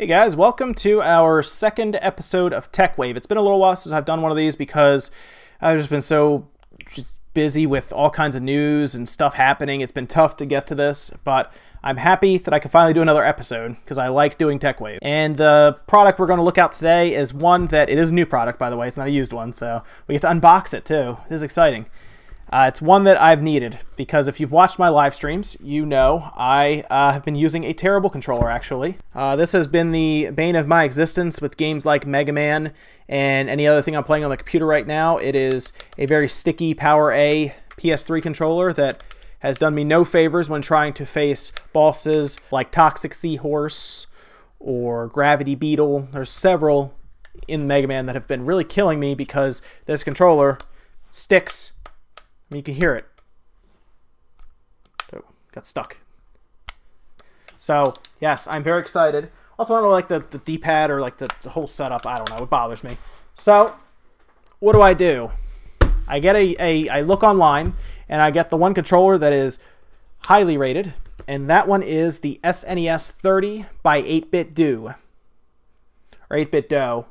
Hey guys, welcome to our second episode of TechWave. It's been a little while since I've done one of these because I've just been so busy with all kinds of news and stuff happening. It's been tough to get to this, but I'm happy that I can finally do another episode because I like doing TechWave. And the product we're going to look at today is one that, it is a new product by the way, it's not a used one, so we get to unbox it too. This is exciting. It's one that I've needed because if you've watched my live streams, you know I have been using a terrible controller, actually. This has been the bane of my existence with games like Mega Man and any other thing I'm playing on the computer right now. It is a very sticky Power A PS3 controller that has done me no favors when trying to face bosses like Toxic Seahorse or Gravity Beetle. There's several in Mega Man that have been really killing me because this controller sticks. I mean, you can hear it. Oh, got stuck. So, yes, I'm very excited. Also, I don't like the D-pad or like the whole setup. I don't know. It bothers me. So, what do? I get I look online, and I get the one controller that is highly rated, and that one is the SNES 30 by 8BitDo. Or 8BitDo.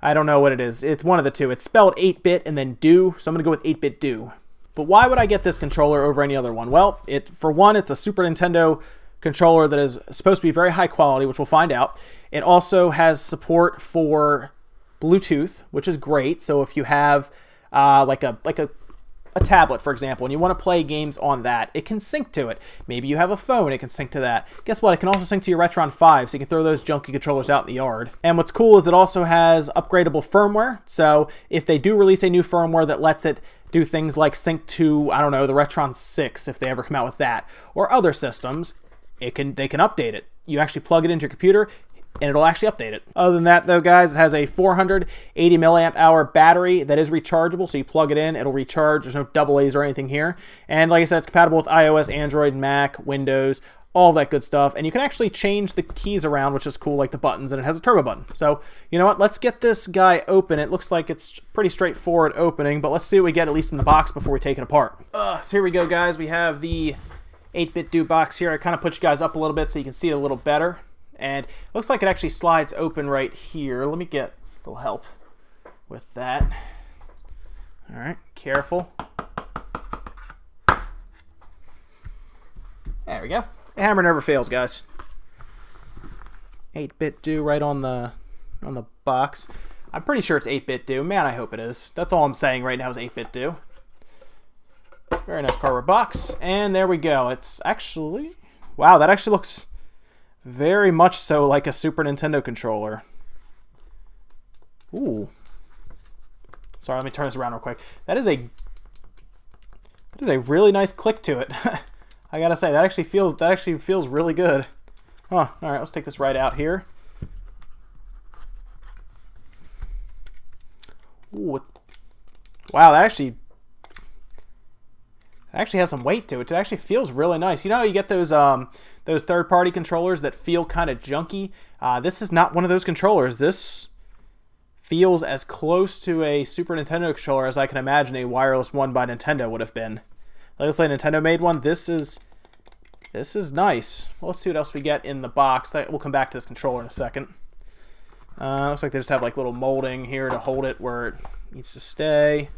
I don't know what it is. It's one of the two. It's spelled 8-bit and then do, so I'm going to go with 8BitDo. But why would I get this controller over any other one? Well, for one, it's a Super Nintendo controller that is supposed to be very high quality, which we'll find out. It also has support for Bluetooth, which is great. So if you have like a tablet, for example, and you want to play games on that, it can sync to it. Maybe you have a phone, it can sync to that. Guess what? It can also sync to your Retron 5, so you can throw those junky controllers out in the yard. And what's cool is it also has upgradable firmware, so if they do release a new firmware that lets it do things like sync to, I don't know, the Retron 6, if they ever come out with that, or other systems, they can update it. You actually plug it into your computer, and it'll actually update it. Other than that, though, guys, it has a 480 milliamp hour battery that is rechargeable, so you plug it in, it'll recharge. There's no double A's or anything here. And like I said, it's compatible with iOS, Android, Mac, Windows, all that good stuff. And you can actually change the keys around, which is cool, like the buttons, and it has a turbo button. So, you know what? Let's get this guy open. It looks like it's pretty straightforward opening, but let's see what we get, at least in the box, before we take it apart. So here we go, guys. We have the 8BitDo box here. I kind of put you guys up a little bit so you can see it a little better. And it looks like it actually slides open right here. Let me get a little help with that. All right, careful. There we go. The hammer never fails, guys. 8BitDo right on the box. I'm pretty sure it's 8BitDo. Man, I hope it is. That's all I'm saying right now is 8BitDo. Very nice cardboard box. And there we go. It's actually... Wow, that actually looks... very much so like a Super Nintendo controller. Ooh. Sorry, let me turn this around real quick. That is a really nice click to it. I gotta say, that actually feels really good. Huh. Alright, let's take this right out here. Ooh. Wow, that actually has some weight to it. It actually feels really nice. You know how you get those third-party controllers that feel kind of junky? This is not one of those controllers. This feels as close to a Super Nintendo controller as I can imagine a wireless one by Nintendo would have been. Let's say Nintendo made one. This is nice. Well, let's see what else we get in the box. We'll come back to this controller in a second. Looks like they just have like little molding here to hold it where it needs to stay.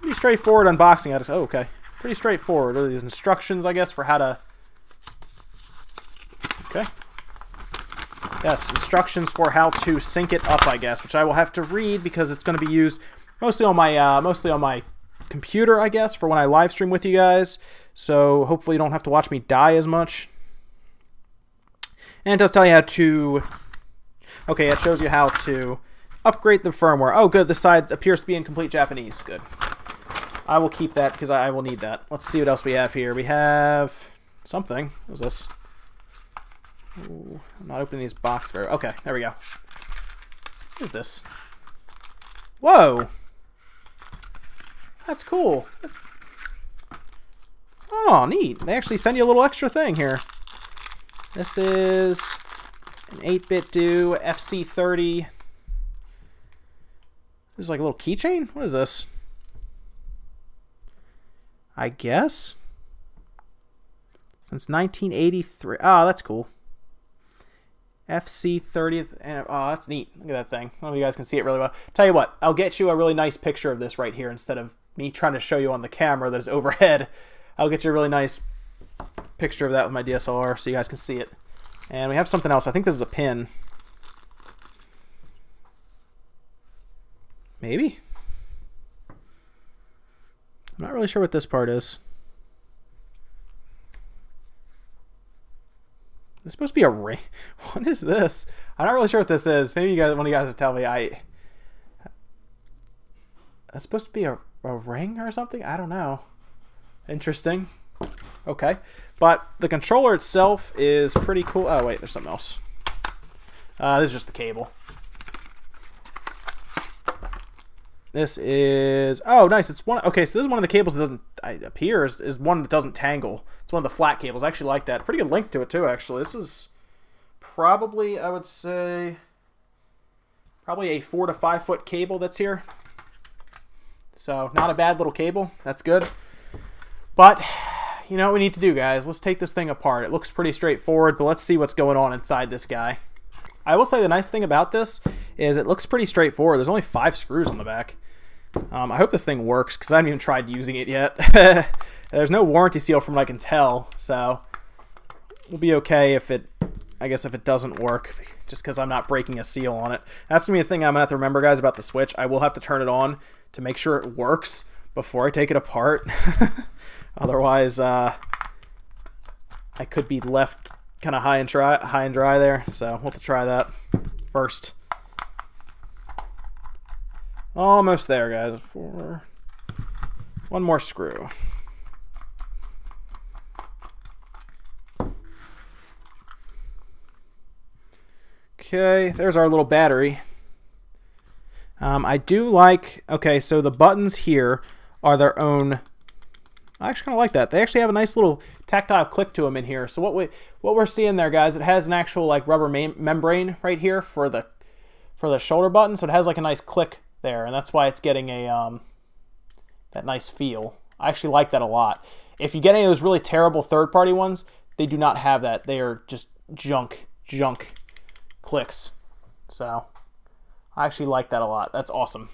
Pretty straightforward unboxing. Oh, okay. Pretty straightforward. Are these instructions, I guess, for how to... Okay. Yes, instructions for how to sync it up, I guess, which I will have to read because it's going to be used mostly on my computer, I guess, for when I live stream with you guys. So hopefully you don't have to watch me die as much. And it does tell you how to... Okay, it shows you how to upgrade the firmware. Oh, good. The side appears to be in complete Japanese. Good. I will keep that because I will need that. Let's see what else we have here. We have something. What was this? Ooh, I'm not opening these boxes very... Okay, there we go. What is this? Whoa! That's cool. Oh, neat. They actually send you a little extra thing here. This is an 8BitDo FC30. This is like a little keychain? What is this? I guess? Since 1983. Oh, that's cool. FC30. Oh, that's neat. Look at that thing. I don't know if you guys can see it really well. Tell you what, I'll get you a really nice picture of this right here instead of me trying to show you on the camera that is overhead. I'll get you a really nice picture of that with my DSLR so you guys can see it. And we have something else. I think this is a pin. Maybe. I'm not really sure what this part is. It's supposed to be a ring. What is this? I'm not really sure what this is. Maybe you guys, one of you guys will tell me. That's supposed to be a ring or something? I don't know. Interesting. Okay. But the controller itself is pretty cool. Oh, wait. There's something else. This is just the cable. This is... Oh, nice. It's one... Okay, so this is one of the cables that doesn't... Appears is one that doesn't tangle. It's one of the flat cables. I actually like that. Pretty good length to it, too, actually. This is probably, I would say... Probably a 4 to 5 foot cable that's here. So, not a bad little cable. That's good. But, you know what we need to do, guys? Let's take this thing apart. It looks pretty straightforward, but let's see what's going on inside this guy. I will say the nice thing about this is it looks pretty straightforward. There's only 5 screws on the back. I hope this thing works because I haven't even tried using it yet. There's no warranty seal from what I can tell, so we'll be okay if it, I guess, if it doesn't work, just because I'm not breaking a seal on it. That's gonna be the thing I'm gonna have to remember, guys, about the Switch. I will have to turn it on to make sure it works before I take it apart. Otherwise, I could be left kind of high and dry there. So we'll have to try that first. Almost there, guys. One more screw. Okay, there's our little battery. I do like... Okay, so the buttons here are their own... I actually kind of like that. They actually have a nice little tactile click to them in here. So what we're seeing there, guys, it has an actual like rubber membrane right here for the shoulder button. So it has like a nice click there, and that's why it's getting a that nice feel. I actually like that a lot. If you get any of those really terrible third-party ones, they do not have that. They are just junk clicks. So I actually like that a lot. That's awesome.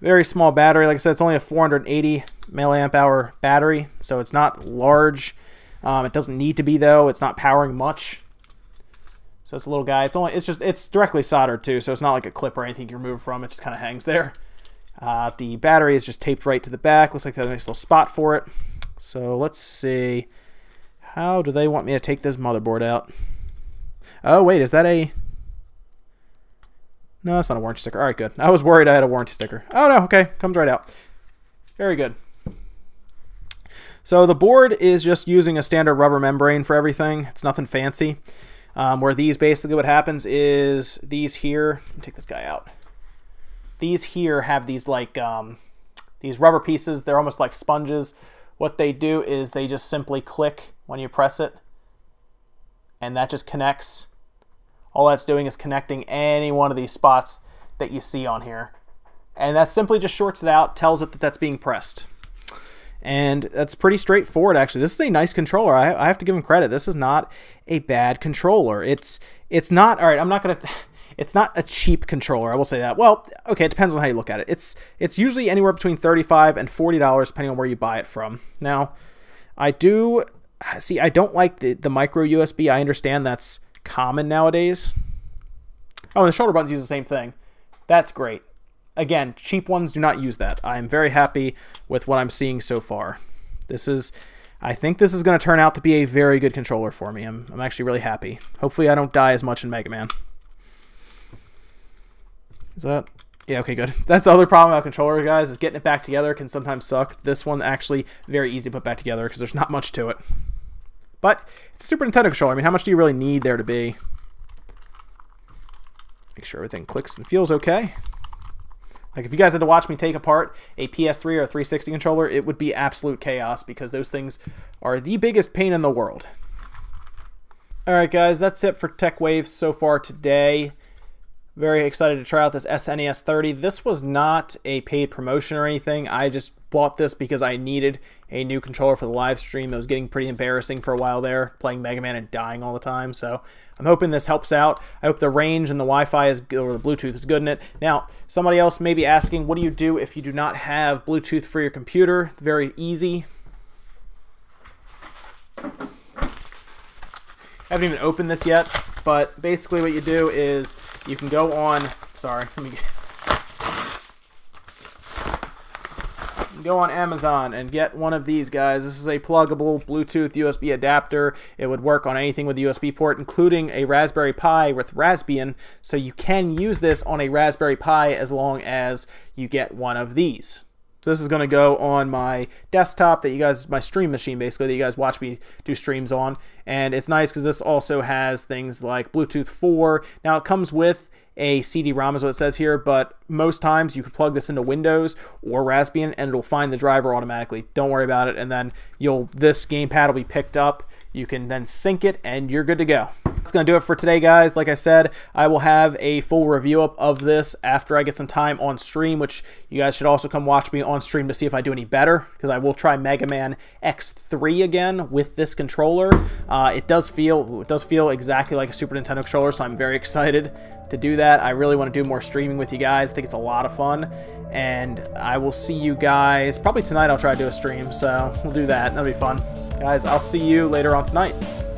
Very small battery. Like I said, it's only a 480 milliamp hour battery, so it's not large. It doesn't need to be though. It's not powering much. So it's a little guy. It's directly soldered too, so it's not like a clip or anything you remove from. It just kind of hangs there. The battery is just taped right to the back. Looks like they have a nice little spot for it. So let's see. How do they want me to take this motherboard out? Oh wait, is that a... No, that's not a warranty sticker. All right, good. I was worried I had a warranty sticker. Oh no, okay. Comes right out. Very good. So the board is just using a standard rubber membrane for everything. It's nothing fancy. Where these, basically what happens is these here, let me take this guy out. These here have these like, these rubber pieces. They're almost like sponges. What they do is they just simply click when you press it, and that just connects. All that's doing is connecting any one of these spots that you see on here. And that simply just shorts it out, tells it that that's being pressed. And that's pretty straightforward, actually. This is a nice controller. I have to give them credit. This is not a bad controller. It's not... All right, I'm not going to... It's not a cheap controller, I will say that. Well, okay, it depends on how you look at it. It's usually anywhere between $35 and $40, depending on where you buy it from. Now, I do... See, I don't like the micro USB. I understand that's common nowadays. Oh, and the shoulder buttons use the same thing. That's great. Again, cheap ones do not use that. I'm very happy with what I'm seeing so far. This is, I think this is going to turn out to be a very good controller for me. I'm actually really happy. Hopefully I don't die as much in Mega Man. Is that... Yeah, okay, good. That's the other problem about controller, guys, is getting it back together can sometimes suck. This one actually very easy to put back together because there's not much to it. But it's a Super Nintendo controller. I mean, how much do you really need there to be? Make sure everything clicks and feels okay. Like, if you guys had to watch me take apart a PS3 or a 360 controller, it would be absolute chaos because those things are the biggest pain in the world. All right, guys, that's it for TechWave so far today. Very excited to try out this SNES 30. This was not a paid promotion or anything. I just bought this because I needed a new controller for the live stream. It was getting pretty embarrassing for a while there, playing Mega Man and dying all the time. So I'm hoping this helps out. I hope the range and the Wi-Fi is good, or the Bluetooth is good in it. Now, somebody else may be asking, what do you do if you do not have Bluetooth for your computer? Very easy. I haven't even opened this yet, but basically what you do is you can go on, sorry, let me go on Amazon and get one of these guys. This is a pluggable Bluetooth USB adapter. It would work on anything with a USB port, including a Raspberry Pi with Raspbian, so you can use this on a Raspberry Pi as long as you get one of these. So this is going to go on my desktop that you guys, my stream machine basically, that you guys watch me do streams on. And it's nice because this also has things like Bluetooth 4. Now it comes with a CD-ROM is what it says here, but most times you can plug this into Windows or Raspbian and it'll find the driver automatically. Don't worry about it. And then this gamepad will be picked up. You can then sync it and you're good to go. That's going to do it for today, guys. Like I said, I will have a full review up of this after I get some time on stream, which you guys should also come watch me on stream to see if I do any better, because I will try Mega Man X3 again with this controller. It does feel exactly like a Super Nintendo controller, so I'm very excited to do that. I really want to do more streaming with you guys. I think it's a lot of fun, and I will see you guys probably tonight. I'll try to do a stream, so we'll do that. That'll be fun, guys. I'll see you later on tonight.